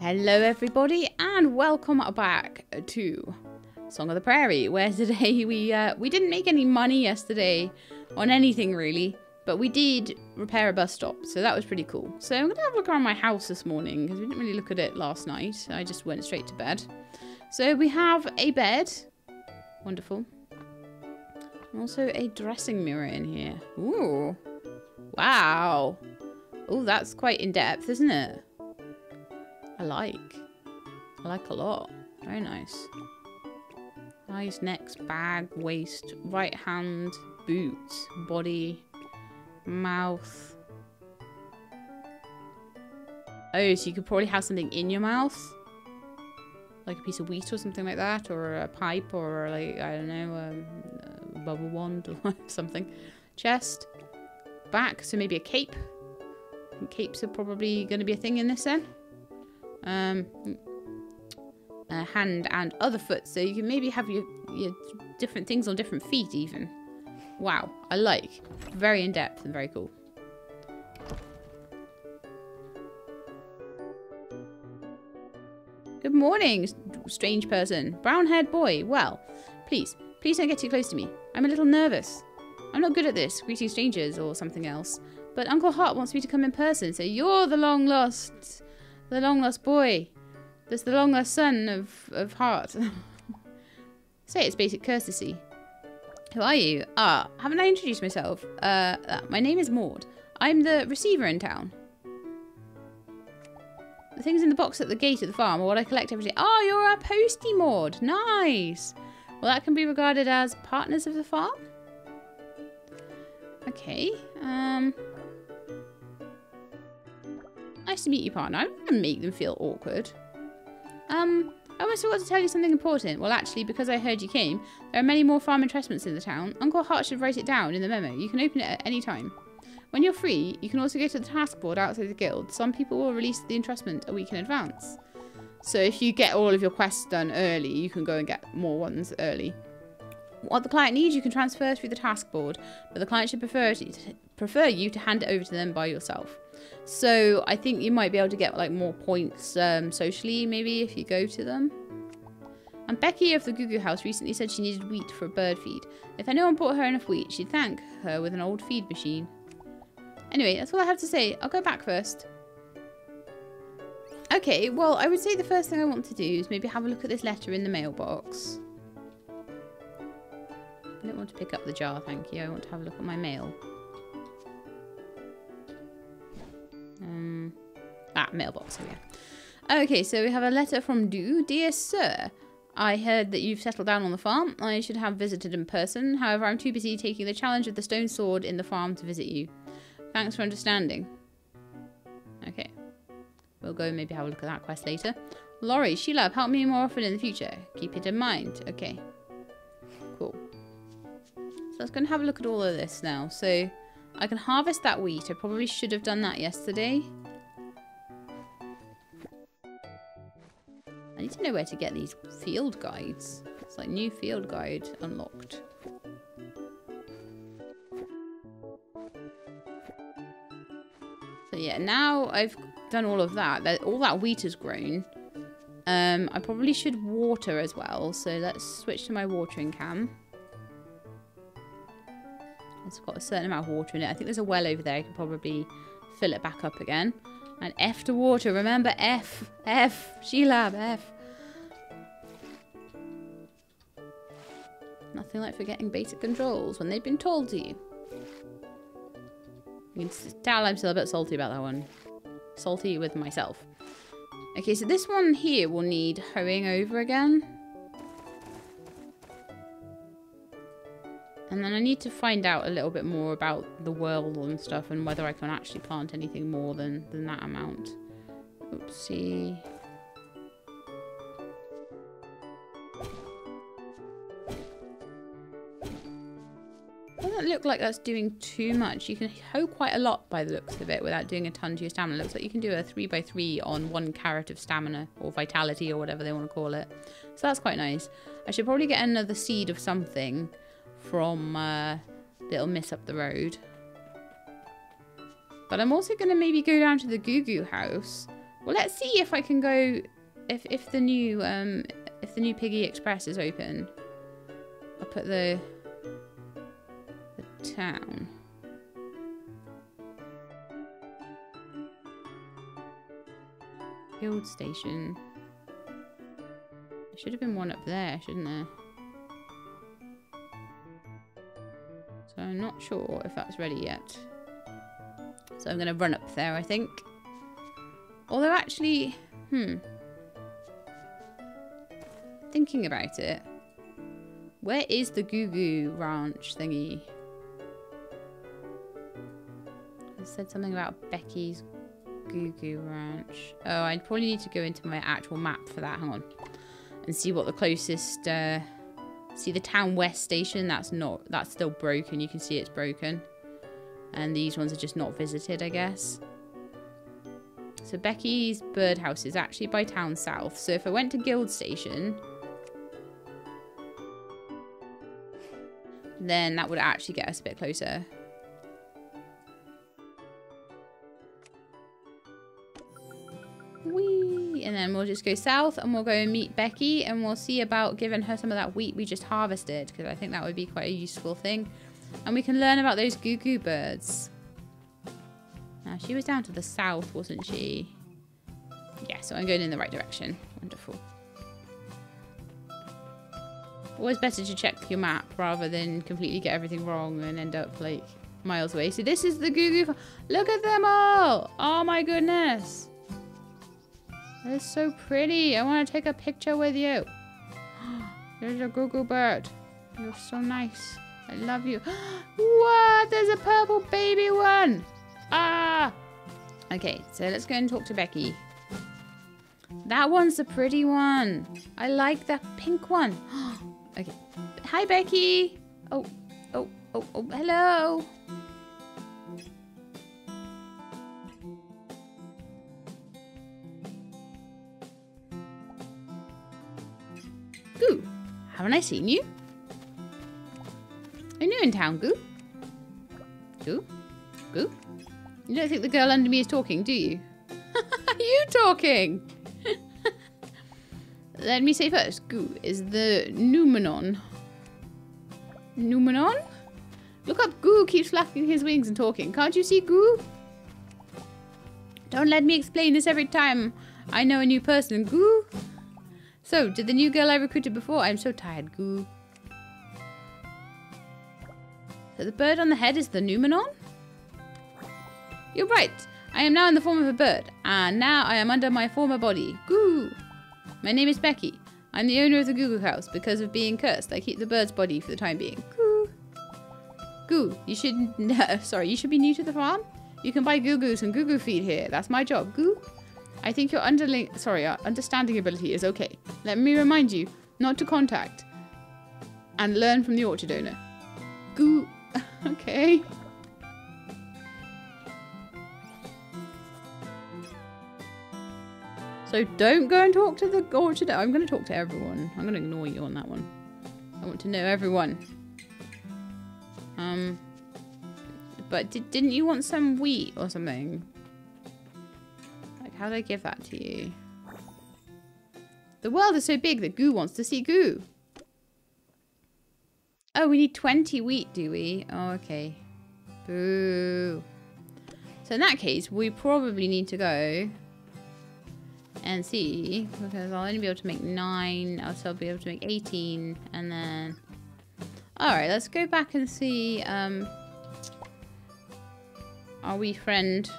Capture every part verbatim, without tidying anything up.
Hello everybody and welcome back to Song of the Prairie, where today we uh, we didn't make any money yesterday on anything really, but we did repair a bus stop, so that was pretty cool. So I'm gonna have a look around my house this morning because we didn't really look at it last night. I just went straight to bed. So we have a bed, wonderful, and also a dressing mirror in here. Ooh, wow. Oh, that's quite in depth, isn't it? I like. I like a lot. Very nice. Eyes, necks, bag, waist, right hand, boots, body, mouth. Oh, so you could probably have something in your mouth. Like a piece of wheat or something like that. Or a pipe or like, I don't know, a, a bubble wand or something. Chest. Back, so maybe a cape. I think capes are probably going to be a thing in this then. Um, uh, hand and other foot, so you can maybe have your, your different things on different feet even. Wow, I like. Very in-depth and very cool. Good morning, strange person. Brown-haired boy. Well, please, please don't get too close to me. I'm a little nervous. I'm not good at this, greeting strangers or something else. But Uncle Hart wants me to come in person, so you're the long-lost... The long-lost boy. That's the long-lost son of, of Hart. Say it's basic courtesy. Who are you? Ah, haven't I introduced myself? Uh, uh, my name is Maud. I'm the receiver in town. The things in the box at the gate at the farm are what I collect every day. Oh, you're our postie, Maud. Nice. Well, that can be regarded as partners of the farm. Okay. Um... Nice to meet you, partner. I'm not going to make them feel awkward. Um, I also want to tell you something important. Well, actually, because I heard you came, there are many more farm entrenchments in the town. Uncle Hart should write it down in the memo. You can open it at any time. When you're free, you can also go to the task board outside the guild. Some people will release the entrenchment a week in advance. So if you get all of your quests done early, you can go and get more ones early. What the client needs, you can transfer through the task board, but the client should prefer, to, prefer you to hand it over to them by yourself. So I think you might be able to get like more points um, socially, maybe, if you go to them. And Becky of the Goo Goo House recently said she needed wheat for a bird feed. If anyone brought her enough wheat, she'd thank her with an old feed machine. Anyway, that's all I have to say. I'll go back first. Okay, well, I would say the first thing I want to do is maybe have a look at this letter in the mailbox. I don't want to pick up the jar, thank you. I want to have a look at my mail. Um, ah, mailbox, here we go. Okay, so we have a letter from Du. Dear Sir, I heard that you've settled down on the farm. I should have visited in person. However, I'm too busy taking the challenge of the stone sword in the farm to visit you. Thanks for understanding. Okay. We'll go maybe have a look at that quest later. Laurie, Sheila, help me more often in the future. Keep it in mind. Okay. Cool. So let's go and have a look at all of this now. So... I can harvest that wheat. I probably should have done that yesterday. I need to know where to get these field guides. It's like new field guide unlocked. So yeah, now I've done all of that. All that wheat has grown. Um, I probably should water as well. So let's switch to my watering can. It's got a certain amount of water in it. I think there's a well over there. I can probably fill it back up again. And F to water. Remember, F. F. She-lab. F. Nothing like forgetting basic controls when they've been told to you. You can tell I'm still a bit salty about that one. Salty with myself. Okay, so this one here will need hoeing over again. And then I need to find out a little bit more about the world and stuff and whether I can actually plant anything more than, than that amount. Oopsie. Doesn't look like that's doing too much. You can hoe quite a lot by the looks of it without doing a ton to your stamina. Looks like you can do a three by three on one carat of stamina or vitality or whatever they want to call it. So that's quite nice. I should probably get another seed of something from uh, Little Miss up the road. But I'm also going to maybe go down to the Goo Goo House Well, let's see if I can go, if if the new um if the new Piggy Express is open. I'll put the the town. Guild station. There should have been one up there, shouldn't there? So I'm not sure if that's ready yet. So I'm going to run up there, I think. Although actually, hmm. Thinking about it. Where is the Goo Goo Ranch thingy? I said something about Becky's Goo Goo Ranch. Oh, I probably need to go into my actual map for that. Hang on. And see what the closest... Uh, see the Town West station? That's not... That's still broken. You can see it's broken. And these ones are just not visited, I guess. So Becky's Birdhouse is actually by Town South. So if I went to Guild Station... then that would actually get us a bit closer. Whee! And then we'll just go south and we'll go and meet Becky and we'll see about giving her some of that wheat we just harvested, because I think that would be quite a useful thing. And we can learn about those Goo Goo birds. Now, she was down to the south, wasn't she? Yeah, so I'm going in the right direction. Wonderful. Always better to check your map rather than completely get everything wrong and end up like miles away. So this is the Goo Goo. Look at them all! Oh my goodness! They're so pretty. I want to take a picture with you. There's a Goo Goo bird. You're so nice. I love you. What? There's a purple baby one. Ah. Okay, so let's go and talk to Becky. That one's a pretty one. I like that pink one. Okay. Hi, Becky. Oh, oh, oh, oh, hello. Goo, haven't I seen you? Are you new in town, Goo? Goo? Goo? You don't think the girl under me is talking, do you? Are you talking? Let me say first, Goo is the Noumenon. Noumenon? Look up, Goo keeps flapping his wings and talking. Can't you see, Goo? Don't let me explain this every time I know a new person, Goo. So, did the new girl I recruited before? I'm so tired, Goo. So the bird on the head is the Noumenon? You're right. I am now in the form of a bird. And now I am under my former body. Goo! My name is Becky. I'm the owner of the Goo Goo House. Because of being cursed, I keep the bird's body for the time being. Goo. Goo, you should... No, sorry, you should be new to the farm. You can buy Goo Goo some Goo Goo feed here. That's my job. Goo. I think your underling... Sorry, our understanding ability is okay. Let me remind you not to contact. And learn from the orchard owner. Goo. Okay. So don't go and talk to the orchard. I'm going to talk to everyone. I'm going to ignore you on that one. I want to know everyone. Um, but did, didn't you want some wheat or something? Like, how do I give that to you? The world is so big that Goo wants to see Goo. Oh, we need twenty wheat, do we? Oh, okay. Boo. So in that case, we probably need to go... and see, because I'll only be able to make nine, I'll still be able to make eighteen, and then... Alright, let's go back and see, um... our wee friend...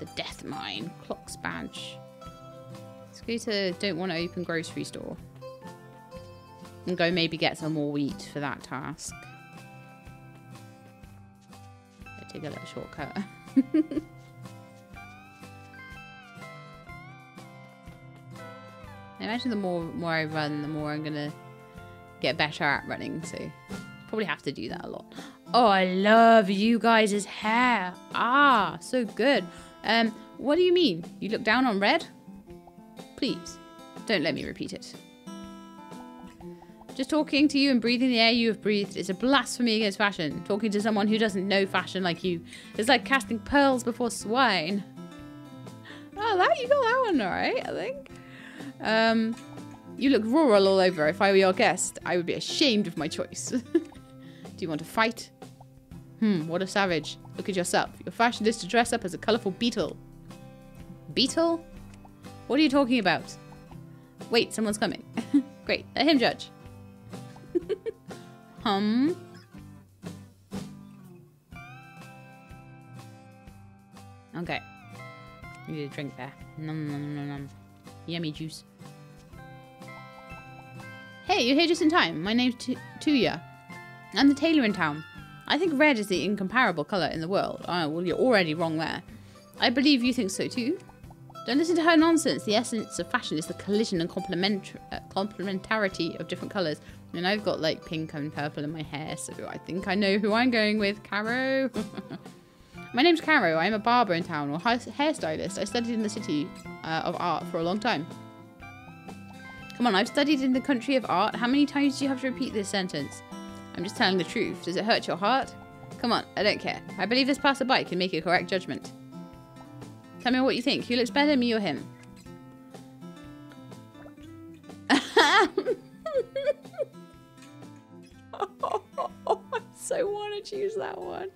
the Death Mine, Clock's Badge. Let's go to Don't Want to Open Grocery Store. And go maybe get some more wheat for that task. I'll take a little shortcut. I imagine the more more I run, the more I'm gonna get better at running, so probably have to do that a lot. Oh, I love you guys' hair. Ah, so good. Um, what do you mean? You look down on Red? Please, don't let me repeat it. Just talking to you and breathing the air you have breathed is a blasphemy against fashion. Talking to someone who doesn't know fashion like you is like casting pearls before swine. Oh, that you got that one right, I think. Um, you look rural all over. If I were your guest, I would be ashamed of my choice. Do you want to fight? Hmm, what a savage. Look at yourself. Your fashion is to dress up as a colorful beetle. Beetle? What are you talking about? Wait, someone's coming. Great, let him judge. Hum. Okay. I need a drink there. Nom nom nom nom. Yummy juice. Hey, you're here just in time. My name's Tuya. I'm the tailor in town. I think red is the incomparable colour in the world. Oh, well, you're already wrong there. I believe you think so too. Don't listen to her nonsense. The essence of fashion is the collision and complement uh, complementarity of different colours. And I've got like pink and purple in my hair, so I think I know who I'm going with. Karo. My name's Karo. I'm a barber in town, or ha hairstylist. I studied in the city uh, of art for a long time. Come on, I've studied in the country of art. How many times do you have to repeat this sentence? I'm just telling the truth. Does it hurt your heart? Come on, I don't care. I believe this passerby can make a correct judgment. Tell me what you think. Who looks better, me or him? Oh, I so want to choose that one.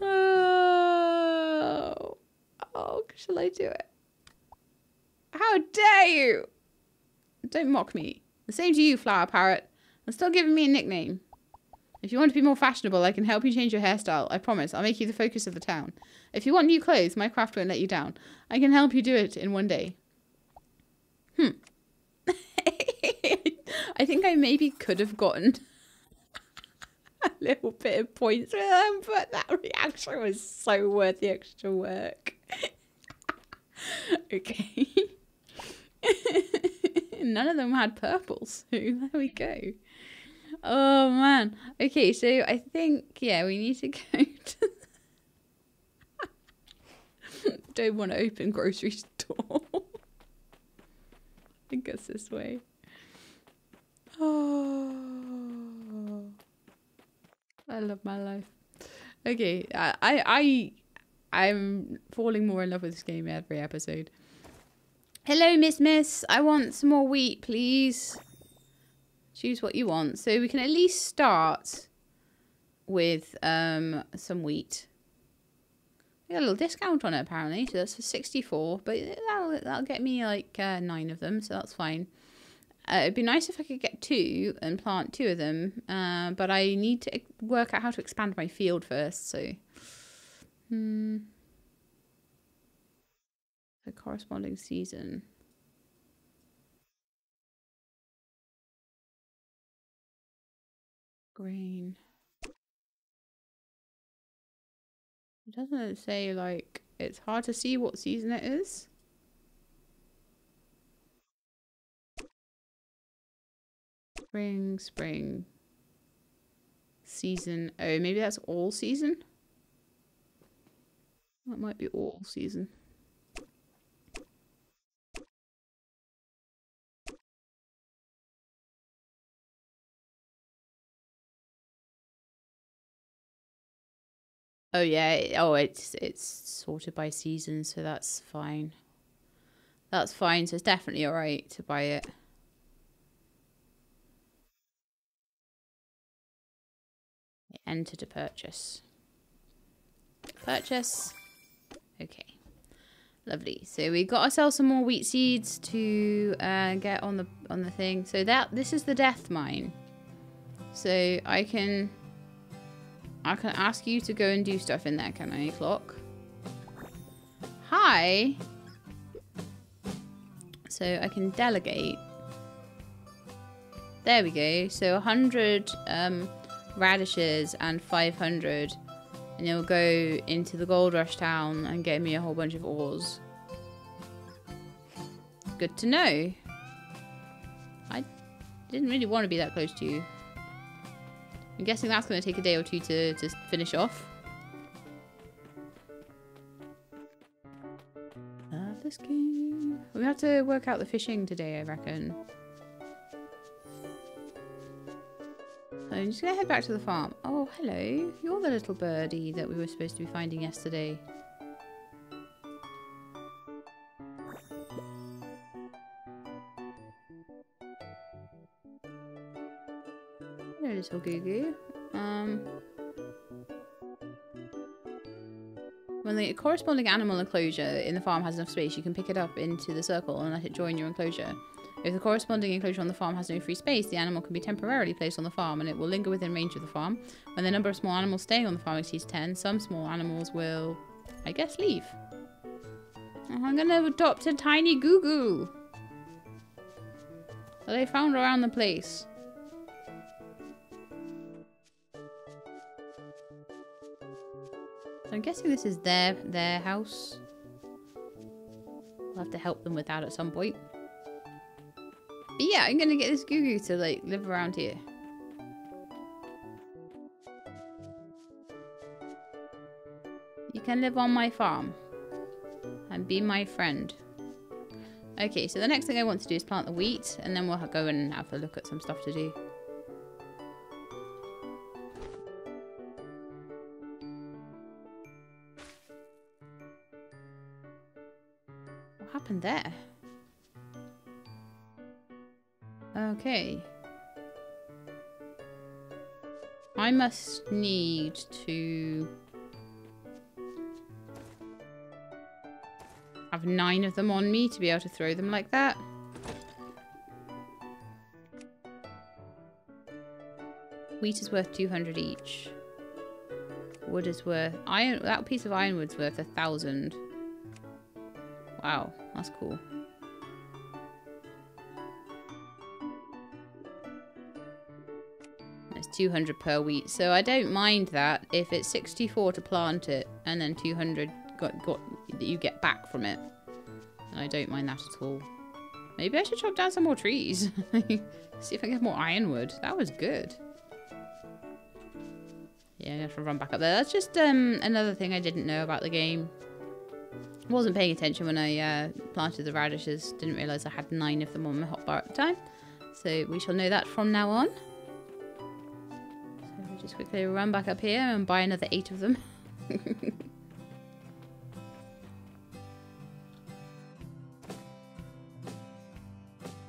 Oh, oh, shall I do it? How dare you! Don't mock me. The same to you, flower parrot. I'm still giving me a nickname. If you want to be more fashionable, I can help you change your hairstyle. I promise. I'll make you the focus of the town. If you want new clothes, my craft won't let you down. I can help you do it in one day. Hmm. I think I maybe could have gotten a little bit of points with them, but that reaction was so worth the extra work. Okay. None of them had purple, so there we go. Oh, man. Okay, so I think, yeah, we need to go to... Don't want to open grocery store. I think it's this way. Oh, I love my life. Okay, I, I, I, I'm falling more in love with this game every episode. Hello, Miss Miss. I want some more wheat, please. Choose what you want. So we can at least start with um, some wheat. We got a little discount on it, apparently. So that's for sixty-four. But that'll, that'll get me like uh, nine of them, so that's fine. Uh, it'd be nice if I could get two and plant two of them, uh, but I need to work out how to expand my field first, so... Hmm. The corresponding season. Green. It doesn't say, like, it's hard to see what season it is. Spring, spring, season. Oh, maybe that's all season? That might be all season. Oh yeah, oh it's it's sorted by season, so that's fine. That's fine, so it's definitely alright to buy it. Enter to purchase. Purchase. Okay. Lovely. So we got ourselves some more wheat seeds to uh, get on the on the thing. So that this is the death mine. So I can I can ask you to go and do stuff in there, can I, clock? Hi. So I can delegate. There we go. So one hundred um radishes and five hundred, and it'll go into the gold rush town and get me a whole bunch of ores. Good to know. I didn't really want to be that close to you. I'm guessing that's going to take a day or two to, to finish off. Love this game. We have to work out the fishing today, I reckon. I'm just going to head back to the farm. Oh, hello. You're the little birdie that we were supposed to be finding yesterday. Hello, little Goo Goo. Um, when the corresponding animal enclosure in the farm has enough space, you can pick it up into the circle and let it join your enclosure. If the corresponding enclosure on the farm has no free space, the animal can be temporarily placed on the farm and it will linger within range of the farm. When the number of small animals staying on the farm exceeds ten, some small animals will, I guess, leave. I'm gonna adopt a tiny Goo Goo that I found around the place. So I'm guessing this is their, their house. I'll have to help them with that at some point. But yeah, I'm gonna get this Goo Goo to like live around here. You can live on my farm and be my friend. Okay, so the next thing I want to do is plant the wheat, and then we'll go and have a look at some stuff to do. What happened there? Okay. I must need to have nine of them on me to be able to throw them like that. Wheat is worth two hundred each. Wood is worth iron. That piece of ironwood's worth a thousand. Wow, that's cool. two hundred per wheat, so I don't mind that if it's sixty-four to plant it and then two hundred got got that you get back from it. I don't mind that at all. Maybe I should chop down some more trees. See if I get more ironwood. That was good. Yeah, I have to run back up there. That's just um another thing I didn't know about the game. I wasn't paying attention when I uh, planted the radishes. Didn't realize I had nine of them on my hotbar at the time. So we shall know that from now on. Just quickly run back up here and buy another eight of them.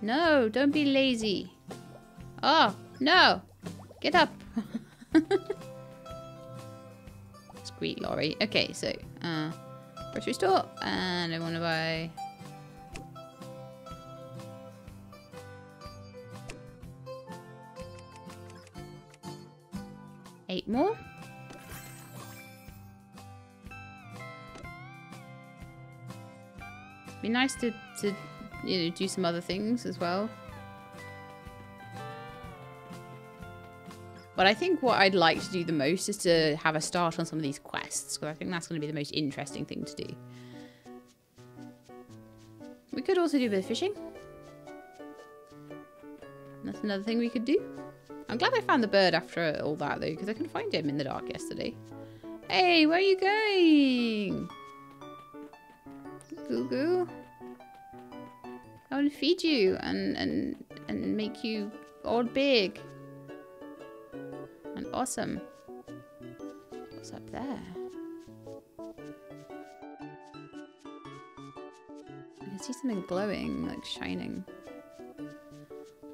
No, don't be lazy. Oh, no. Get up. Squeak lorry. Okay, so, uh, grocery store. And I want to buy... eight more. Be nice to, to, you know, do some other things as well. But I think what I'd like to do the most is to have a start on some of these quests, because I think that's going to be the most interesting thing to do. We could also do a bit of fishing. That's another thing we could do. I'm glad I found the bird after all that, though, because I couldn't find him in the dark yesterday. Hey, where are you going? Goo Goo. I want to feed you and, and, and make you all big. And awesome. What's up there? I can see something glowing, like shining.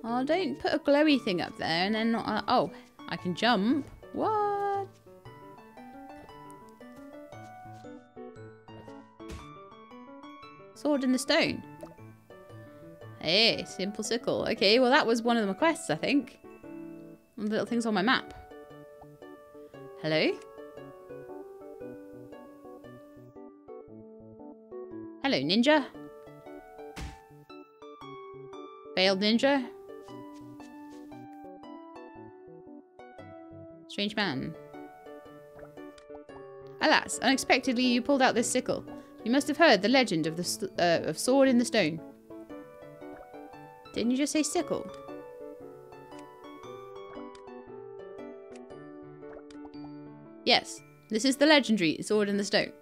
Oh, don't put a glowy thing up there and then not... Uh, oh, I can jump. What? Sword in the stone. Hey, simple sickle. Okay, well that was one of the quests, I think. One of the little things on my map. Hello? Hello, ninja. Failed ninja. Strange man. Alas, unexpectedly you pulled out this sickle. You must have heard the legend of the uh, of sword in the stone. Didn't you just say sickle? Yes, this is the legendary sword in the stone.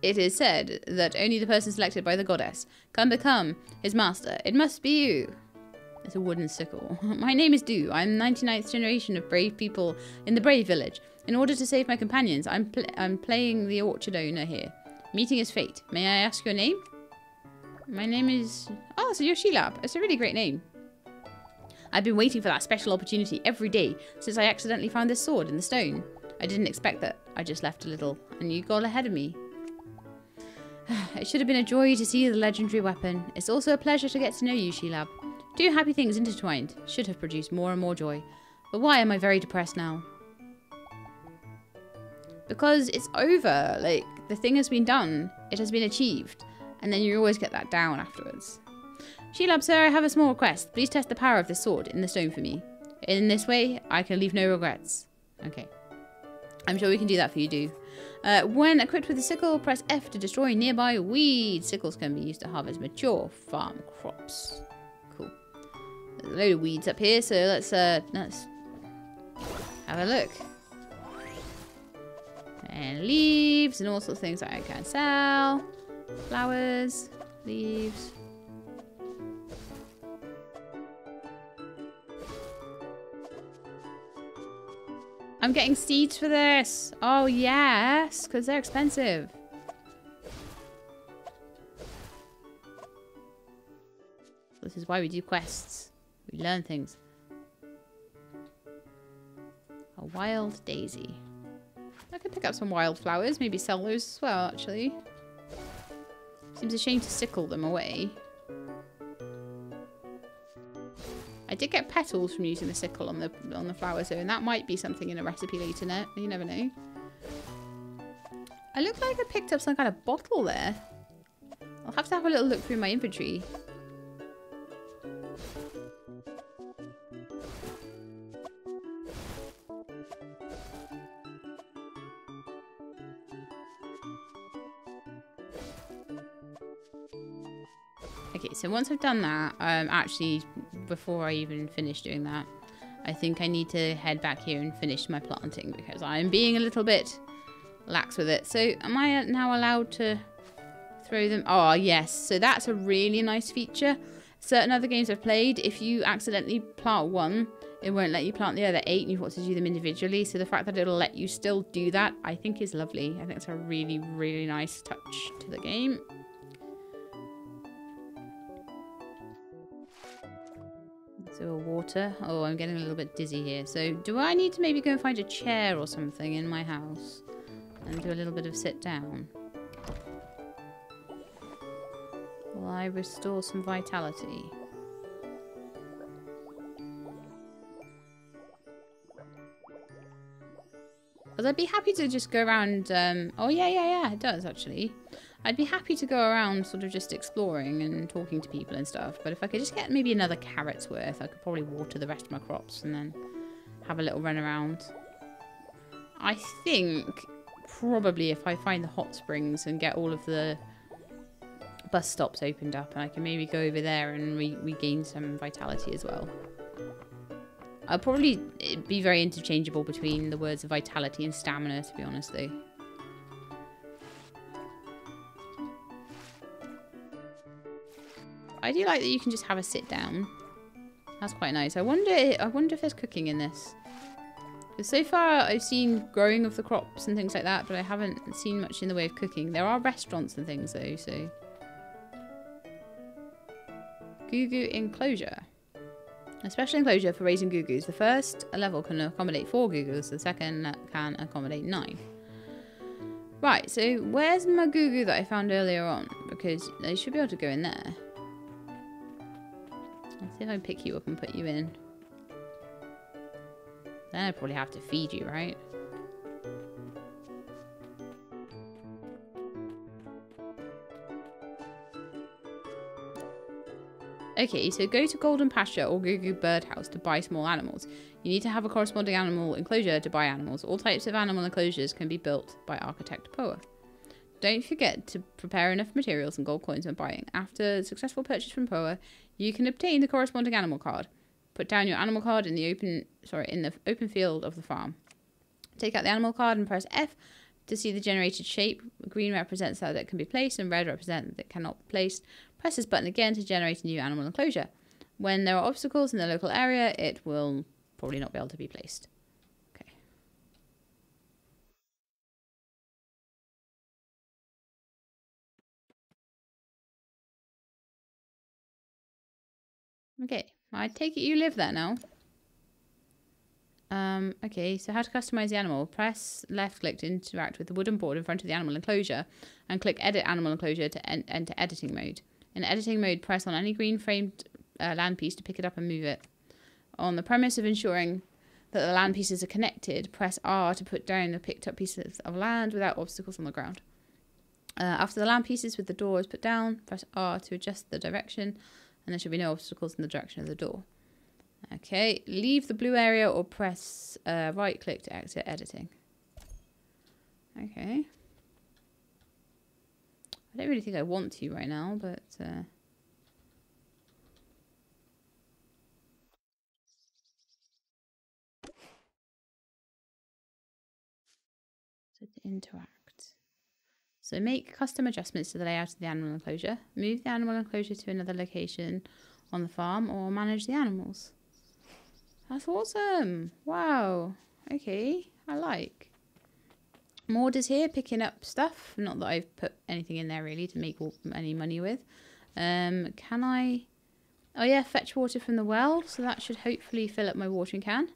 It is said that only the person selected by the goddess can become his master. It must be you. It's a wooden sickle. My name is Du. I'm the ninety-ninth generation of brave people in the Brave Village. In order to save my companions, I'm pl I'm playing the orchard owner here. Meeting is fate. May I ask your name? My name is... Oh, so you're LadyShelab. It's a really great name. I've been waiting for that special opportunity every day since I accidentally found this sword in the stone. I didn't expect that. I just left a little, and you got ahead of me. It should have been a joy to see the legendary weapon. It's also a pleasure to get to know you, Shelab. Two happy things intertwined should have produced more and more joy. But why am I very depressed now? Because it's over. Like, the thing has been done. It has been achieved. And then you always get that down afterwards. Shelab, sir, I have a small request. Please test the power of this sword in the stone for me. In this way, I can leave no regrets. Okay. I'm sure we can do that for you, Du. Uh, when equipped with a sickle, press F to destroy nearby weeds. Sickles can be used to harvest mature farm crops. Cool. There's a load of weeds up here, so let's, uh, let's have a look. And leaves and all sorts of things that I can sell. Flowers, leaves. I'm getting seeds for this. Oh, yes, because they're expensive. This is why we do quests. We learn things. A wild daisy. I could pick up some wildflowers, maybe sell those as well, actually. Seems a shame to sickle them away. I did get petals from using the sickle on the on the flower, so and that might be something in a recipe later. Net, you never know. I look like I picked up some kind of bottle there. I'll have to have a little look through my inventory. Okay, so once I've done that, um, actually, before I even finish doing that, I think I need to head back here and finish my planting because I'm being a little bit lax with it. So am I now allowed to throw them? Oh, yes. So that's a really nice feature. Certain other games I've played, if you accidentally plant one, it won't let you plant the other eight and you've got to do them individually. So the fact that it'll let you still do that, I think is lovely. I think it's a really, really nice touch to the game. So water. Oh, I'm getting a little bit dizzy here. So do I need to maybe go and find a chair or something in my house and do a little bit of sit down? Will I restore some vitality? Because I'd be happy to just go around... Um, oh, yeah, yeah, yeah, it does, actually. I'd be happy to go around sort of just exploring and talking to people and stuff. But if I could just get maybe another carrot's worth, I could probably water the rest of my crops and then have a little run around. I think probably if I find the hot springs and get all of the bus stops opened up, and I can maybe go over there and re regain some vitality as well. I'll probably be very interchangeable between the words of vitality and stamina, to be honest, though. I do like that you can just have a sit down. That's quite nice. I wonder, I wonder if there's cooking in this. So far, I've seen growing of the crops and things like that, but I haven't seen much in the way of cooking. There are restaurants and things, though, so... Goo Goo enclosure. A special enclosure for raising Gugus. The first level can accommodate four Gugus, the second can accommodate nine. Right, so where's my Gugu that I found earlier on? Because they should be able to go in there. Let's see if I pick you up and put you in. Then I probably have to feed you, right? Okay, so go to Golden Pasture or Gugu Bird House to buy small animals. You need to have a corresponding animal enclosure to buy animals. All types of animal enclosures can be built by architect Poa. Don't forget to prepare enough materials and gold coins when buying. After successful purchase from Poa, you can obtain the corresponding animal card. Put down your animal card in the open, sorry, in the open field of the farm. Take out the animal card and press F to see the generated shape. Green represents that it can be placed and red represents that it cannot be placed. Press this button again to generate a new animal enclosure. When there are obstacles in the local area, it will probably not be able to be placed. Okay. Okay, I take it you live there now. Um, okay, so how to customize the animal. Press left click to interact with the wooden board in front of the animal enclosure and click edit animal enclosure to en enter editing mode. In editing mode, press on any green framed uh, land piece to pick it up and move it. On the premise of ensuring that the land pieces are connected, press R to put down the picked up pieces of land without obstacles on the ground. Uh, after the land pieces with the door is put down, press R to adjust the direction, and there should be no obstacles in the direction of the door. Okay, leave the blue area or press uh, right click to exit editing. Okay. I don't really think I want to right now, but... Uh... So to interact. So make custom adjustments to the layout of the animal enclosure. Move the animal enclosure to another location on the farm or manage the animals. That's awesome. Wow. Okay. I like. Maud is here picking up stuff. Not that I've put anything in there really to make any money with. Um, can I... Oh yeah, fetch water from the well. So that should hopefully fill up my watering can.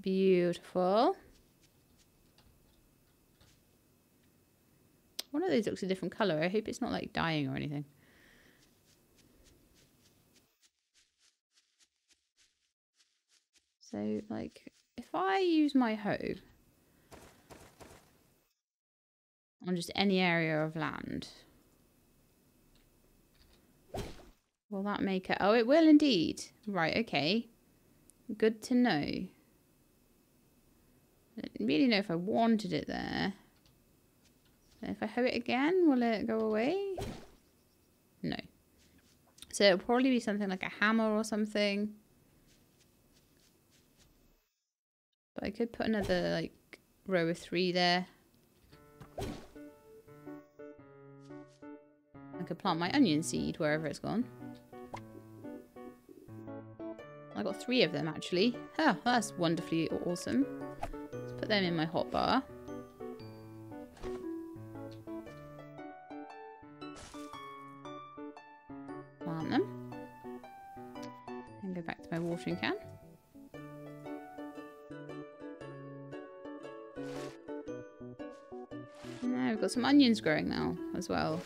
Beautiful. One of those looks a different colour. I hope it's not like dying or anything. So, like, if I use my hoe on just any area of land, will that make it? Oh, it will indeed. Right, okay. Good to know. I don't really know if I wanted it there. If I hoe it again, will it go away? No. So it'll probably be something like a hammer or something. But I could put another, like, row of three there. I could plant my onion seed wherever it's gone. I got three of them, actually. Oh, that's wonderfully awesome. Let's put them in my hotbar. Plant them. And go back to my watering can. Some onions growing now as well.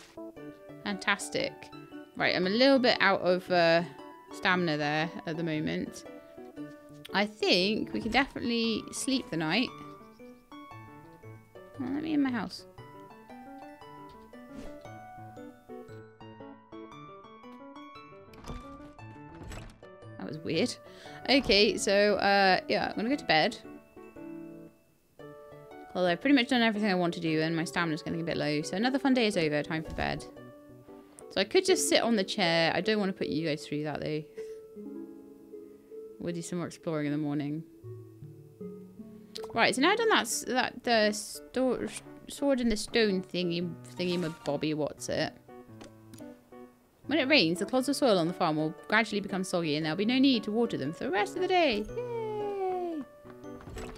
Fantastic. Right, I'm a little bit out of uh, stamina there at the moment. I think we can definitely sleep the night. Well, let me in my house. That was weird. Okay, so uh, yeah, I'm gonna go to bed. Although I've pretty much done everything I want to do and my stamina's getting a bit low. So another fun day is over. Time for bed. So I could just sit on the chair. I don't want to put you guys through that though. We'll do some more exploring in the morning. Right, so now I've done that, that uh, sto sword in the stone thingy, thingy with Bobby, what's it? When it rains, the clods of soil on the farm will gradually become soggy and there'll be no need to water them for the rest of the day. Yay!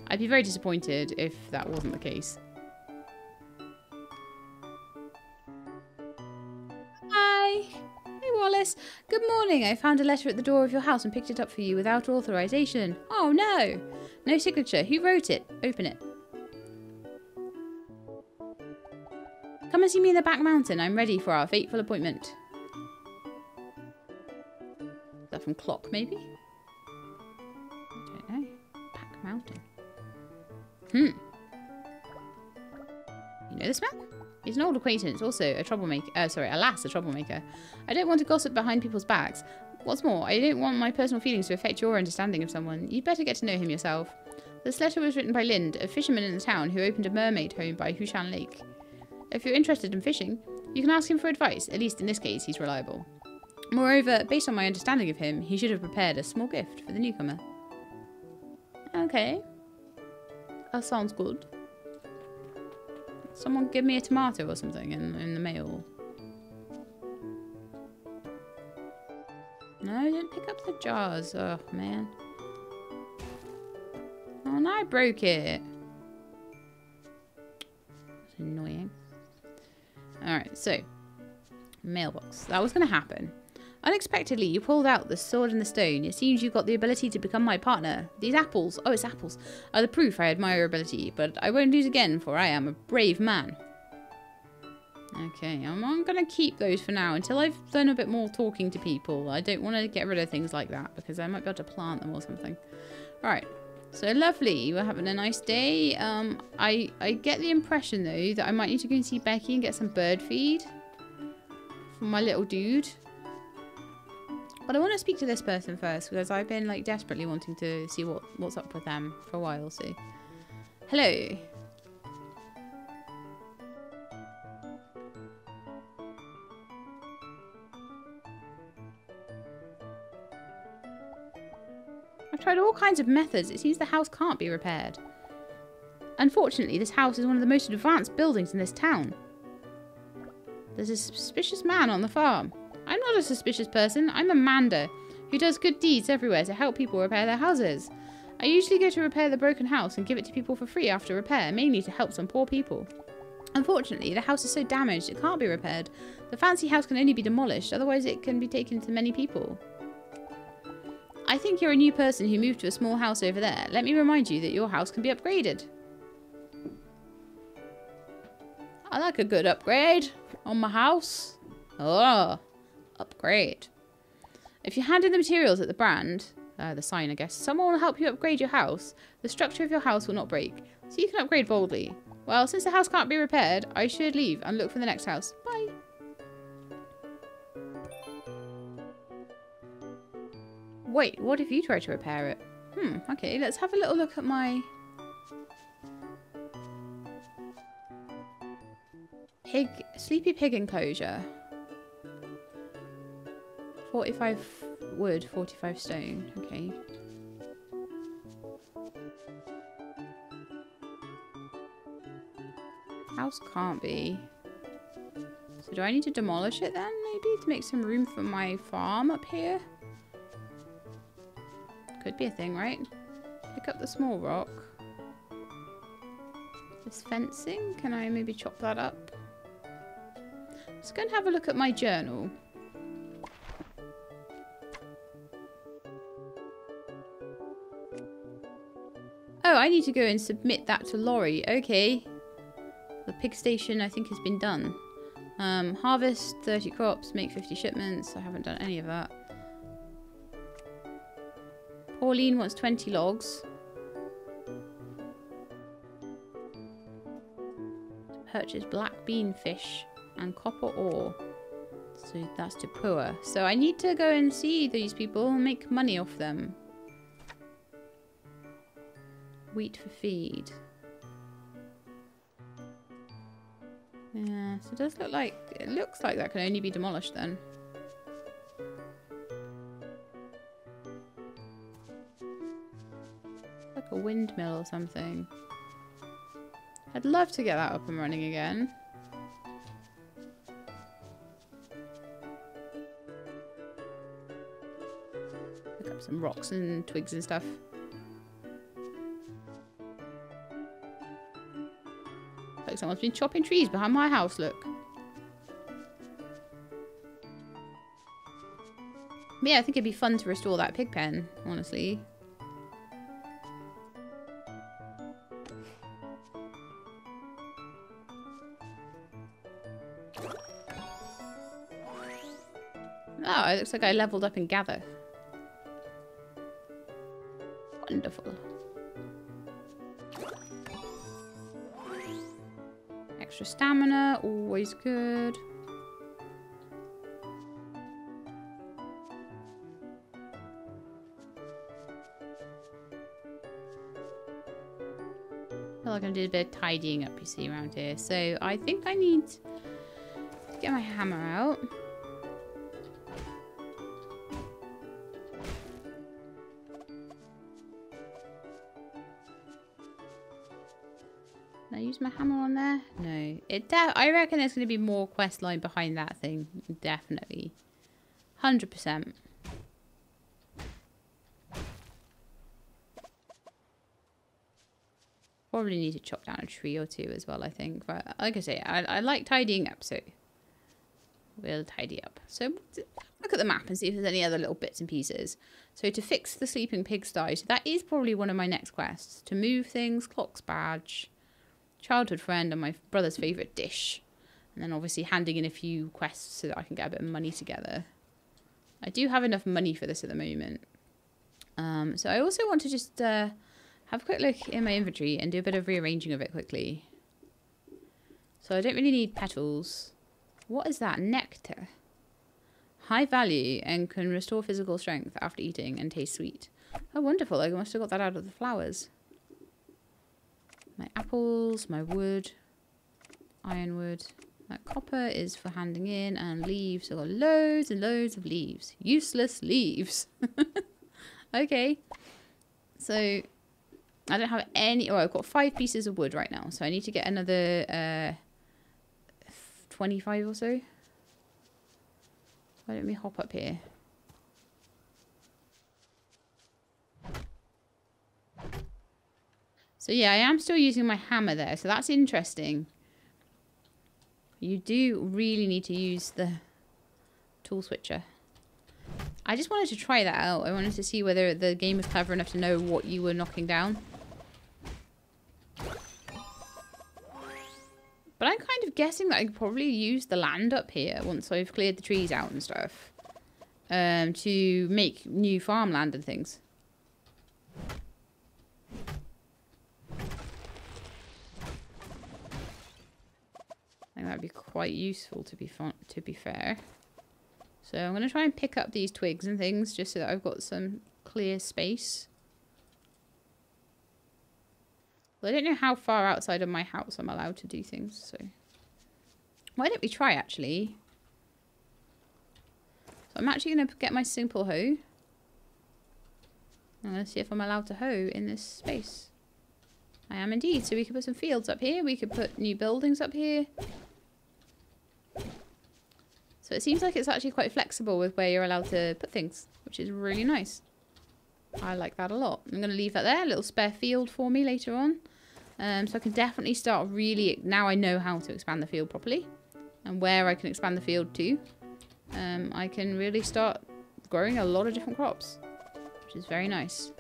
I'd be very disappointed if that wasn't the case. Hi! Hey Wallace! Good morning! I found a letter at the door of your house and picked it up for you without authorization. Oh no! No signature. Who wrote it? Open it. Come and see me in the back mountain. I'm ready for our fateful appointment. Is that from Clock, maybe? I don't know. Back mountain. Hmm. You know this man? He's an old acquaintance, also a troublemaker. Uh, sorry, alas, a troublemaker. I don't want to gossip behind people's backs. What's more, I don't want my personal feelings to affect your understanding of someone. You'd better get to know him yourself. This letter was written by Lind, a fisherman in the town who opened a mermaid home by Hushan Lake. If you're interested in fishing, you can ask him for advice. At least in this case, he's reliable. Moreover, based on my understanding of him, he should have prepared a small gift for the newcomer. Okay. That sounds good. Someone give me a tomato or something in, in the mail. No, I didn't pick up the jars. Oh, man. Oh, no, I broke it. That's annoying. Alright, so. Mailbox. That was going to happen. Unexpectedly, you pulled out the sword and the stone. It seems you've got the ability to become my partner. These apples, oh, it's apples, are the proof I admire your ability, but I won't lose again, for I am a brave man. Okay, I'm, I'm going to keep those for now until I've done a bit more talking to people. I don't want to get rid of things like that because I might be able to plant them or something. Right, so lovely. We're having a nice day. Um, I, I get the impression, though, that I might need to go and see Becky and get some bird feed for my little dude. But I want to speak to this person first because I've been like desperately wanting to see what what's up with them for a while. So, hello. I've tried all kinds of methods. It seems the house can't be repaired. Unfortunately, this house is one of the most advanced buildings in this town. There's a suspicious man on the farm. I'm not a suspicious person. I'm Amanda, who does good deeds everywhere to help people repair their houses. I usually go to repair the broken house and give it to people for free after repair, mainly to help some poor people. Unfortunately, the house is so damaged it can't be repaired. The fancy house can only be demolished, otherwise it can be taken to many people. I think you're a new person who moved to a small house over there. Let me remind you that your house can be upgraded. I like a good upgrade on my house. Oh. Upgrade. If you hand in the materials at the brand, uh, the sign, I guess, someone will help you upgrade your house. The structure of your house will not break, so you can upgrade boldly. Well, since the house can't be repaired, I should leave and look for the next house. Bye. Wait, what if you try to repair it? Hmm, okay, let's have a little look at my... Pig... Sleepy pig enclosure. forty-five wood, forty-five stone. Okay. House can't be. So do I need to demolish it then, maybe? To make some room for my farm up here? Could be a thing, right? Pick up the small rock. This fencing, can I maybe chop that up? Let's go and have a look at my journal. Oh, I need to go and submit that to Laurie. Okay. The pig station, I think, has been done. Um, harvest thirty crops, make fifty shipments. I haven't done any of that. Pauline wants twenty logs. Purchase black bean fish and copper ore. So that's to Poa. So I need to go and see these people and make money off them. Wheat for feed. Yeah, so it does look like, it looks like that can only be demolished then. Like a windmill or something. I'd love to get that up and running again. Pick up some rocks and twigs and stuff. Someone's been chopping trees behind my house, look. But yeah, I think it'd be fun to restore that pig pen, honestly. Oh, it looks like I leveled up and gather. Wonderful. Extra stamina, always good. Well, I'm gonna do a bit of tidying up, you see, around here. So I think I need to get my hammer out. Can I use my hammer on there? No. It I reckon there's going to be more quest line behind that thing. Definitely. one hundred percent. Probably need to chop down a tree or two as well, I think. But like I say, I, I like tidying up, so we'll tidy up. So look at the map and see if there's any other little bits and pieces. So to fix the sleeping pigsty, so that is probably one of my next quests. To move things, clock's badge, childhood friend, and my brother's favourite dish. And then obviously handing in a few quests so that I can get a bit of money together. I do have enough money for this at the moment. Um, so I also want to just uh, have a quick look in my inventory and do a bit of rearranging of it quickly. So I don't really need petals. What is that? Nectar. High value and can restore physical strength after eating and taste sweet. Oh, wonderful. I must have got that out of the flowers. My apples, my wood, ironwood. That copper is for handing in, and leaves. I've got loads and loads of leaves. Useless leaves. Okay. So I don't have any... Oh, I've got five pieces of wood right now. So I need to get another uh, twenty-five or so. Why don't we hop up here? So yeah, I am still using my hammer there. So that's interesting. You do really need to use the tool switcher. I just wanted to try that out. I wanted to see whether the game was clever enough to know what you were knocking down. But I'm kind of guessing that I could probably use the land up here once I've cleared the trees out and stuff. Um, to make new farmland and things. I think that would be quite useful, to be fun, to be fair. So I'm going to try and pick up these twigs and things just so that I've got some clear space. Well, I don't know how far outside of my house I'm allowed to do things, so... Why don't we try, actually? So I'm actually going to get my simple hoe. I'm going to see if I'm allowed to hoe in this space. I am indeed. So we could put some fields up here. We could put new buildings up here. So it seems like it's actually quite flexible with where you're allowed to put things, which is really nice. I like that a lot. I'm going to leave that there. A little spare field for me later on. Um, so I can definitely start really... Now I know how to expand the field properly. And where I can expand the field to. Um, I can really start growing a lot of different crops. Which is very nice.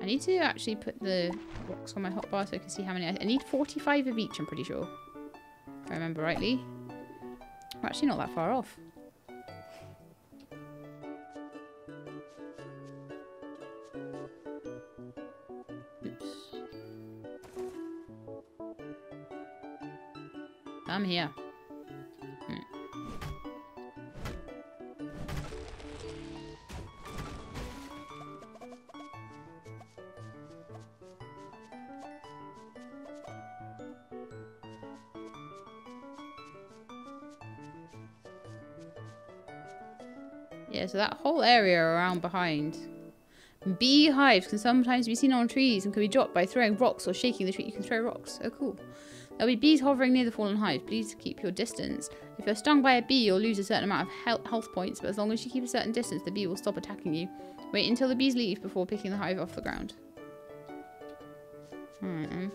I need to actually put the blocks on my hotbar so I can see how many... I, I need forty-five of each, I'm pretty sure. If I remember rightly. We're actually not that far off. Oops. I'm here. Yeah, so that whole area around behind. Beehives can sometimes be seen on trees and can be dropped by throwing rocks or shaking the tree. You can throw rocks. Oh, cool. There'll be bees hovering near the fallen hive. Please keep your distance. If you're stung by a bee, you'll lose a certain amount of health points, but as long as you keep a certain distance, the bee will stop attacking you. Wait until the bees leave before picking the hive off the ground. Hmm.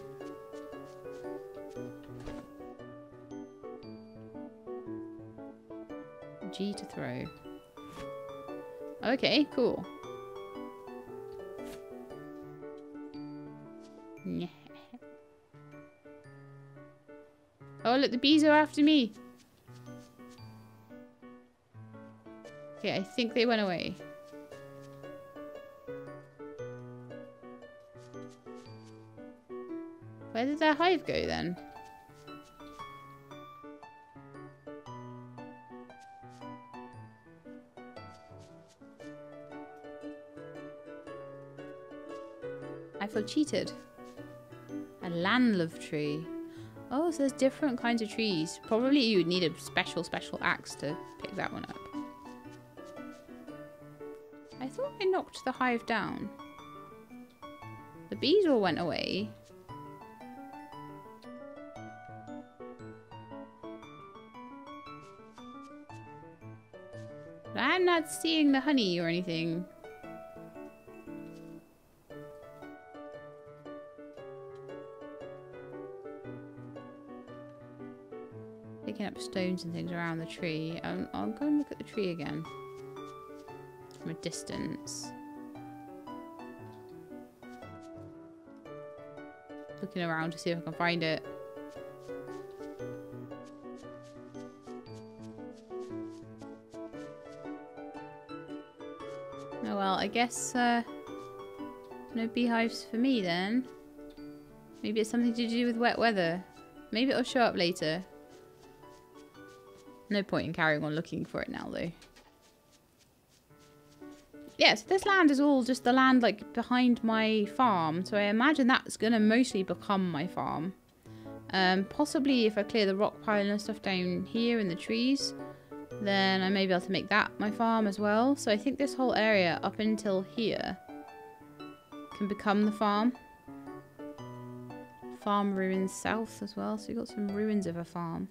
G to throw. Okay, cool. Yeah. Oh, look, the bees are after me. Okay, I think they went away. Where did their hive go then? I feel cheated. A landlove tree. Oh, so there's different kinds of trees. Probably you would need a special, special axe to pick that one up. I thought I knocked the hive down. The bees all went away. But I'm not seeing the honey or anything. picking up stones and things around the tree. Um, I'll go and look at the tree again from a distance. Looking around to see if I can find it. Oh well, I guess uh, no beehives for me then. Maybe it's something to do with wet weather. Maybe it'll show up later. No point in carrying on looking for it now though. Yeah, so this land is all just the land like behind my farm. So I imagine that's going to mostly become my farm. Um, possibly if I clear the rock pile and stuff down here in the trees, then I may be able to make that my farm as well. So I think this whole area up until here can become the farm. Farm ruins south as well. So you've got some ruins of a farm.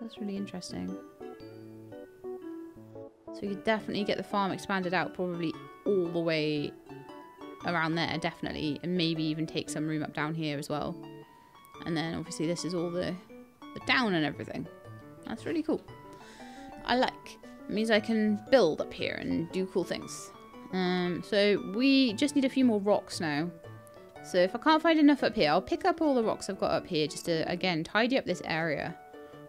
That's really interesting. So we could definitely get the farm expanded out probably all the way around there, definitely. And maybe even take some room up down here as well. And then obviously this is all the, the down and everything. That's really cool. I like. It means I can build up here and do cool things. Um, so we just need a few more rocks now. So if I can't find enough up here, I'll pick up all the rocks I've got up here just to, again, tidy up this area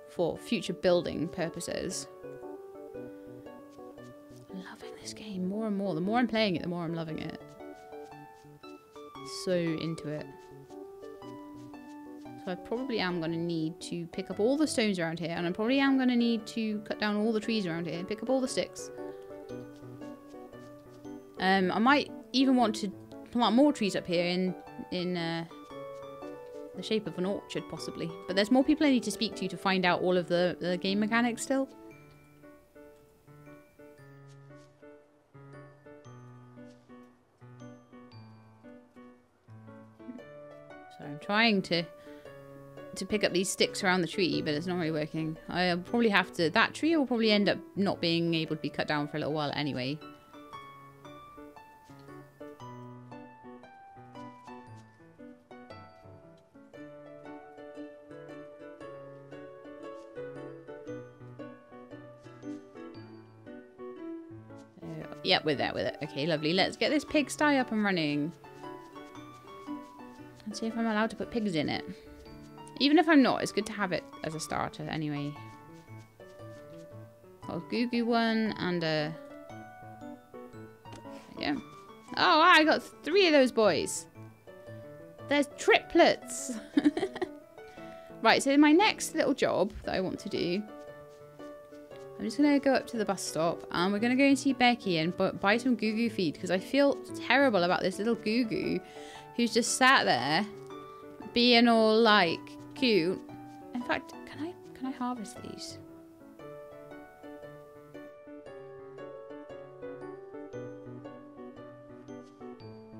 for future building purposes. Loving this game more and more. The more I'm playing it, the more I'm loving it. So into it. So I probably am going to need to pick up all the stones around here, and I probably am going to need to cut down all the trees around here and pick up all the sticks. Um, I might even want to plant more trees up here in in uh, the shape of an orchard, possibly. But there's more people I need to speak to to find out all of the, the game mechanics still. So I'm trying to to pick up these sticks around the tree, but it's not really working. I'll probably have to... That tree will probably end up not being able to be cut down for a little while anyway. Yep, we're there with it. Okay, lovely. Let's get this pigsty up and running. Let's see if I'm allowed to put pigs in it. Even if I'm not, it's good to have it as a starter anyway. Got a Goo Goo one and a... Yeah. Oh, wow, I got three of those boys. There's triplets. Right, so my next little job that I want to do... I'm just going to go up to the bus stop and we're going to go and see Becky and bu buy some Goo Goo feed, because I feel terrible about this little Goo Goo who's just sat there being all like cute. In fact, can I can I harvest these?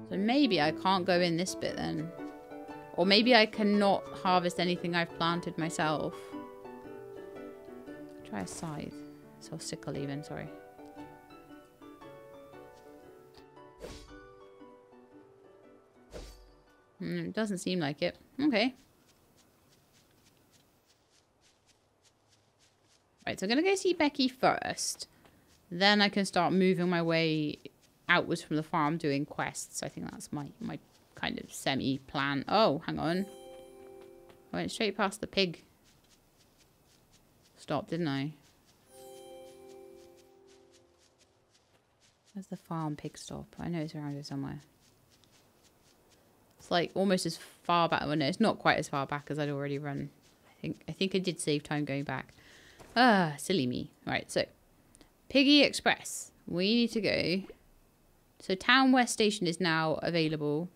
So maybe I can't go in this bit then. Or maybe I cannot harvest anything I've planted myself. Try a scythe. So sickle even, sorry. Mm, it doesn't seem like it. Okay. Right, so I'm going to go see Becky first. Then I can start moving my way outwards from the farm doing quests. I think that's my, my kind of semi-plan. Oh, hang on. I went straight past the pig. Stop, didn't I? Where's the farm pig stop? I know it's around here somewhere. It's like almost as far back. Well, no, it's not quite as far back as I'd already run. I think I think I did save time going back. Ah, silly me. Right, so Piggy Express. We need to go. So Town West Station is now available,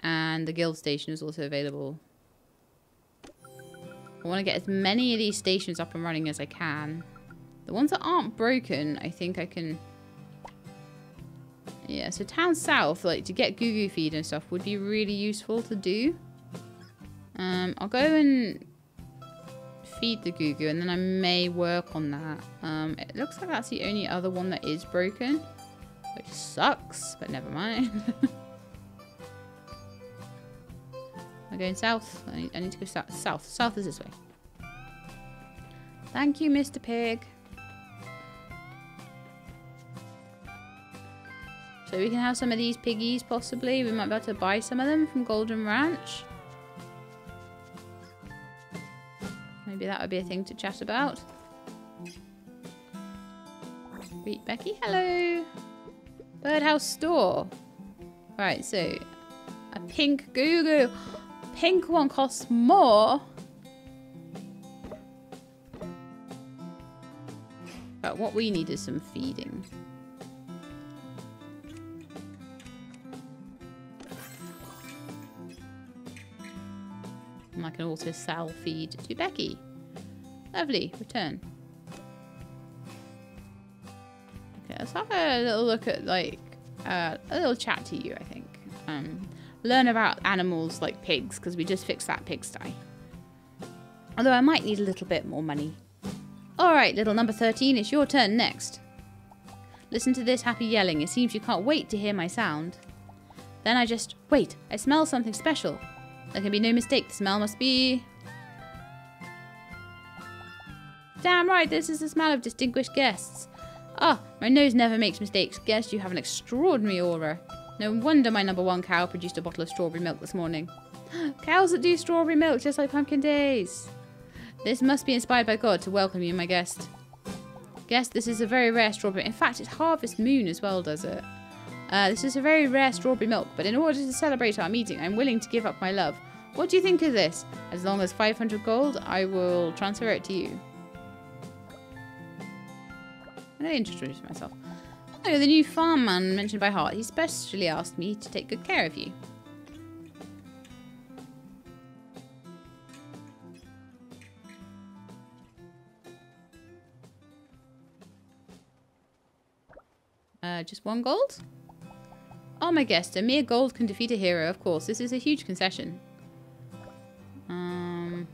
and the Guild Station is also available. I want to get as many of these stations up and running as I can. The ones that aren't broken, I think I can... Yeah, so Town South, like, to get Goo Goo feed and stuff would be really useful to do. Um, I'll go and feed the Goo Goo, and then I may work on that. Um, it looks like that's the only other one that is broken, which sucks, but never mind. We're going south. I need, I need to go south. South. South is this way. Thank you, Mister Pig. So we can have some of these piggies, possibly. We might be able to buy some of them from Golden Ranch. Maybe that would be a thing to chat about. Meet Becky. Hello. Birdhouse store. Right, so a pink Goo Goo. Pink one costs more. But what we need is some feeding. And I can also sell feed to Becky. Lovely. Return. Okay, let's have a little look at, like, uh, a little chat to you, I think. Um, learn about animals like pigs, because we just fixed that pigsty. Although I might need a little bit more money. Alright, little number thirteen, it's your turn next. Listen to this happy yelling. It seems you can't wait to hear my sound. Then I just... Wait, I smell something special. There can be no mistake. The smell must be... Damn right, this is the smell of distinguished guests. Ah, oh, my nose never makes mistakes. Guess you have an extraordinary aura. No wonder my number one cow produced a bottle of strawberry milk this morning. Cows that do strawberry milk just like pumpkin days. This must be inspired by God to welcome you, my guest. Guess this is a very rare strawberry. In fact, it's harvest moon as well, does it? Uh, this is a very rare strawberry milk, but in order to celebrate our meeting, I'm willing to give up my love. What do you think of this? As long as five hundred gold, I will transfer it to you. I'm going to introduce myself. Oh, the new farm man mentioned by Hart. He specially asked me to take good care of you. Uh, just one gold? Oh, my guest, a mere gold can defeat a hero, of course. This is a huge concession. Um,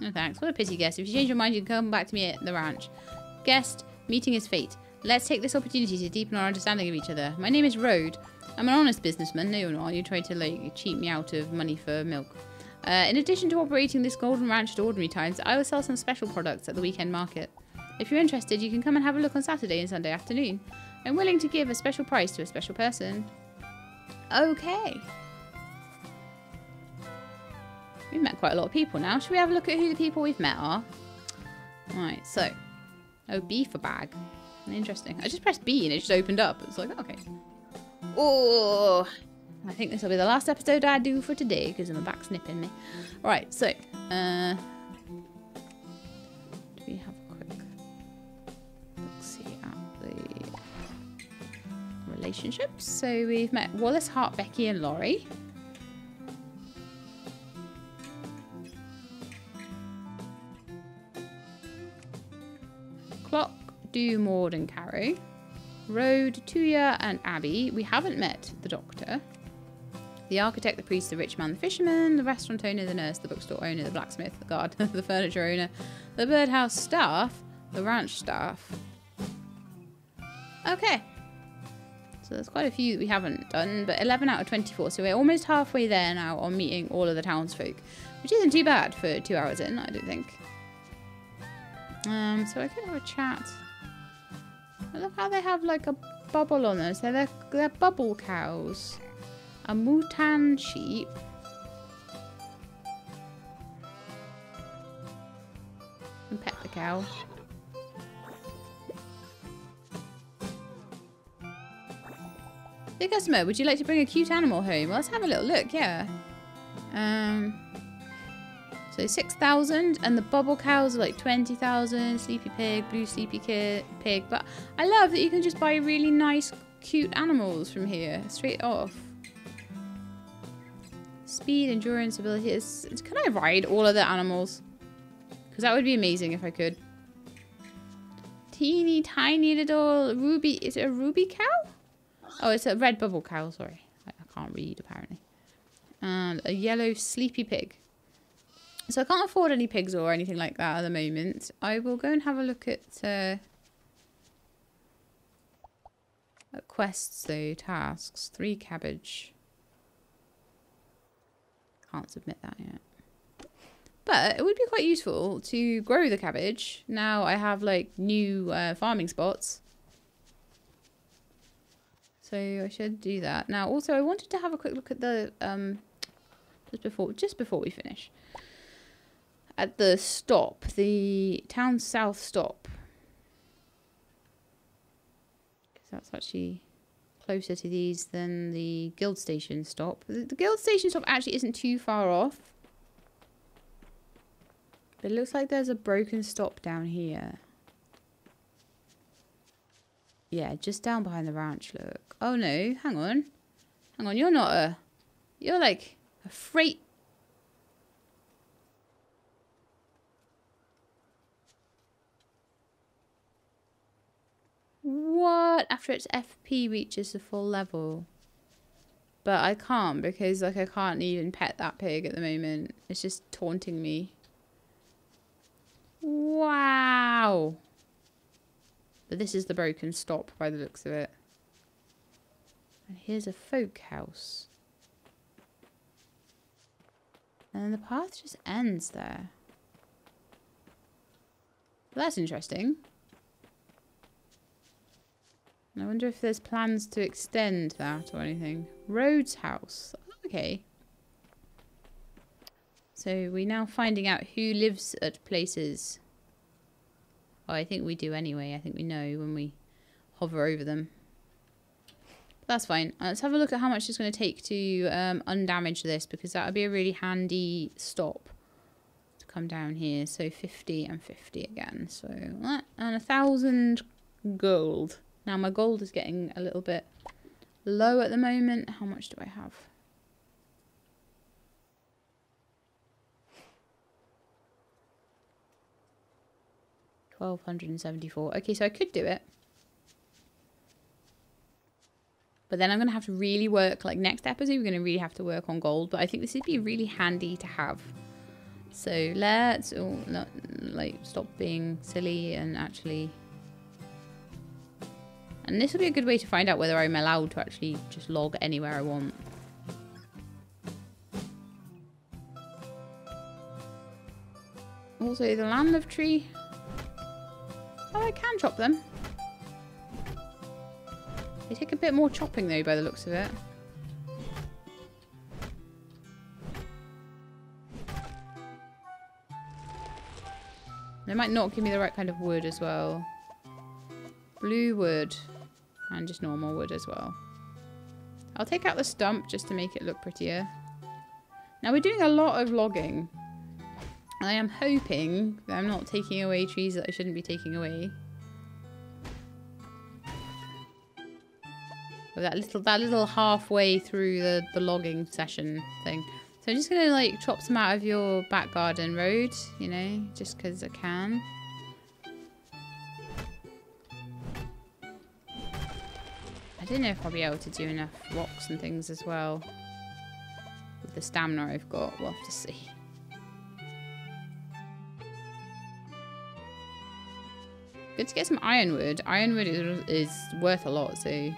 no thanks. What a pity, guest. If you change your mind, you can come back to me at the ranch. Guest, meeting is fate. Let's take this opportunity to deepen our understanding of each other. My name is Rhode. I'm an honest businessman. No, you're not. You tried to, like, cheat me out of money for milk. Uh, in addition to operating this Golden Ranch at ordinary times, I will sell some special products at the weekend market. If you're interested, you can come and have a look on Saturday and Sunday afternoon. I'm willing to give a special price to a special person. Okay. We've met quite a lot of people now. Should we have a look at who the people we've met are? Right, so. Oh, B for bag. Interesting. I just pressed B and it just opened up. It's like, okay. Oh... I think this will be the last episode I do for today, because my back's nipping me. Alright, so, uh... do we have a quick... Let's see at the... relationships. So we've met Wallace, Hart, Becky, and Laurie. Clock, Du, Maud, and Karo. Rhode, Tuya, and Abby. We haven't met the doctor. The architect, the priest, the rich man, the fisherman, the restaurant owner, the nurse, the bookstore owner, the blacksmith, the guard, the furniture owner, the birdhouse staff, the ranch staff. Okay. So there's quite a few that we haven't done, but eleven out of twenty-four. So we're almost halfway there now on meeting all of the townsfolk, which isn't too bad for two hours in, I don't think. Um, so I could have a chat. Look how they have like a bubble on them. So they're, they're bubble cows. A Mutan sheep. And pet the cow. Dear customer, would you like to bring a cute animal home? Well, let's have a little look, yeah. Um, so six thousand, and the bubble cows are like twenty thousand. Sleepy pig, blue sleepy pig. But I love that you can just buy really nice, cute animals from here, straight off. Speed, endurance, ability. It's, it's, can I ride all of the animals? Because that would be amazing if I could. Teeny tiny little ruby. Is it a ruby cow? Oh, it's a red bubble cow. Sorry. I, I can't read apparently. And a yellow sleepy pig. So I can't afford any pigs or anything like that at the moment. I will go and have a look at... Uh, Quests though, tasks. Three cabbage. Can't submit that yet. But it would be quite useful to grow the cabbage. Now I have like new uh, farming spots. So I should do that. Now also I wanted to have a quick look at the, um, just before, just before we finish. At the stop, the town south stop. Because that's actually closer to these than the guild station stop. The, the guild station stop actually isn't too far off. But it looks like there's a broken stop down here. Yeah, just down behind the ranch, look. Oh no, hang on. Hang on, you're not a... You're like a freight... What? After its F P reaches the full level. But I can't because like I can't even pet that pig at the moment. It's just taunting me. Wow. But this is the broken stop by the looks of it. And here's a folk house. And then the path just ends there. Well, that's interesting. And I wonder if there's plans to extend that or anything. Rhode's house. Okay. So we're now finding out who lives at places. Oh, I think we do anyway. I think we know when we hover over them. But that's fine. Let's have a look at how much it's going to take to um, undamage this, because that would be a really handy stop to come down here. So fifty and fifty again. So that and a thousand gold. Now my gold is getting a little bit low at the moment. How much do I have? twelve seventy-four. Okay, so I could do it. But then I'm going to have to really work, like next episode, we're going to really have to work on gold. But I think this would be really handy to have. So let's oh, not, like stop being silly and actually... And this will be a good way to find out whether I'm allowed to actually just log anywhere I want. Also, the landlove tree. Oh, I can chop them. They take a bit more chopping though, by the looks of it. They might not give me the right kind of wood as well. Blue wood and just normal wood as well. I'll take out the stump just to make it look prettier. Now we're doing a lot of logging. And I am hoping that I'm not taking away trees that I shouldn't be taking away. Or that little that little halfway through the, the logging session thing. So I'm just gonna like chop some out of your back garden, Rhode, you know, just cause I can. I don't know if I'll be able to do enough rocks and things as well. With the stamina I've got, we'll have to see. Good to get some ironwood. Ironwood is, is worth a lot, so...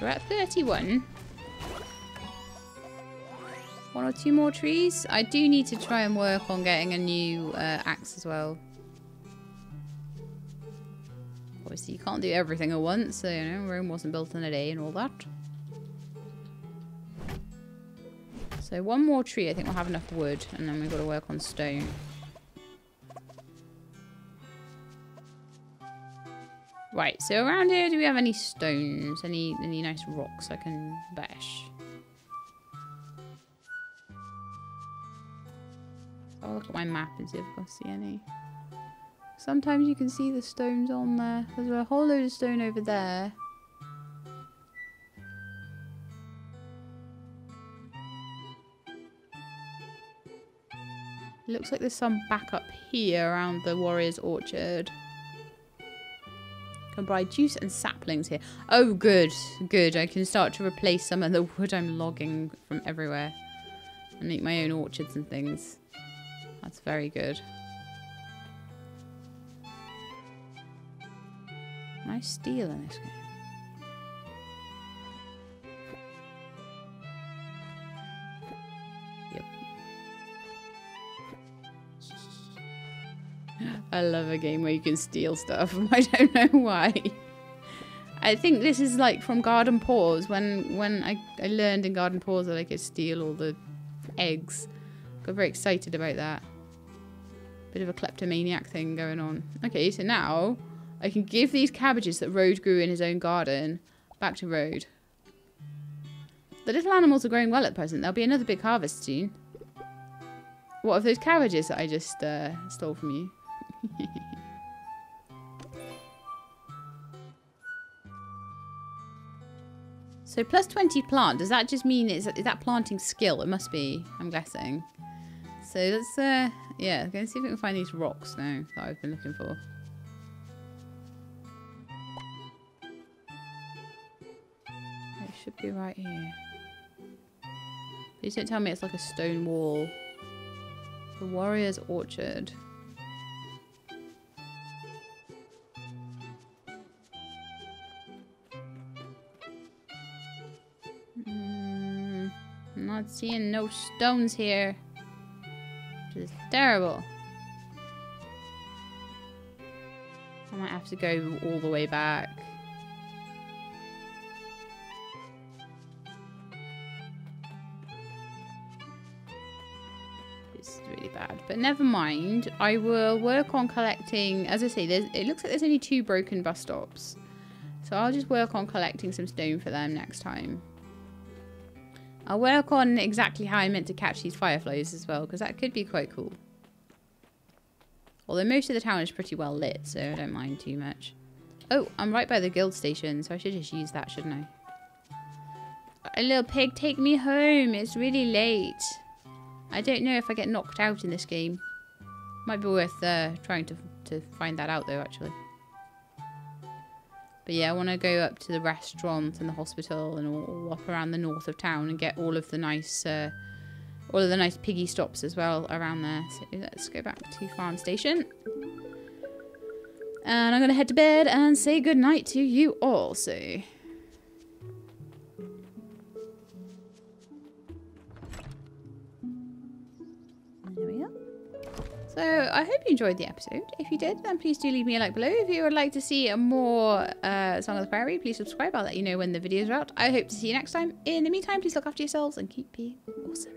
We're at thirty-one. One or two more trees. I do need to try and work on getting a new uh, axe as well. Obviously, you can't do everything at once, so, you know, Rome wasn't built in a day and all that. So one more tree, I think we'll have enough wood, and then we've got to work on stone. Right, so around here, do we have any stones? Any, any nice rocks I can bash? I'll look at my map and see if I see any. Sometimes you can see the stones on there. There's a whole load of stone over there. It looks like there's some back up here around the warrior's orchard. Can buy juice and saplings here. Oh, good, good. I can start to replace some of the wood I'm logging from everywhere. And make my own orchards and things. That's very good. Nice steal in this game. I love a game where you can steal stuff. I don't know why. I think this is like from Garden Paws. When when I, I learned in Garden Paws that I could steal all the eggs. Got very excited about that. Bit of a kleptomaniac thing going on. Okay, so now I can give these cabbages that Rhode grew in his own garden back to Rhode. The little animals are growing well at present. There'll be another big harvest soon. What of those cabbages that I just uh, stole from you? So plus twenty plant, does that just mean it's, is that planting skill? It must be, I'm guessing. So let's uh yeah, let's see if we can find these rocks now that I've been looking for. It should be right here. Please don't tell me it's like a stone wall. The Warrior's Orchard. Not seeing no stones here. This is terrible. I might have to go all the way back. It's really bad, but never mind. I will work on collecting, as I say, there's, it looks like there's only two broken bus stops. So I'll just work on collecting some stone for them next time. I'll work on exactly how I meant to catch these fireflies as well, because that could be quite cool. Although most of the town is pretty well lit, so I don't mind too much. Oh, I'm right by the guild station, so I should just use that, shouldn't I? A little pig, take me home. It's really late. I don't know if I get knocked out in this game. Might be worth uh, trying to, to find that out, though, actually. But yeah, I want to go up to the restaurant and the hospital and all up around the north of town and get all of the nice, uh, all of the nice piggy stops as well around there. So let's go back to farm station. And I'm going to head to bed and say goodnight to you all. So there we are. So, I hope you enjoyed the episode. If you did, then please do leave me a like below. If you would like to see a more uh, Song of the Prairie, please subscribe. I'll let you know when the videos are out. I hope to see you next time. In the meantime, please look after yourselves and keep being awesome.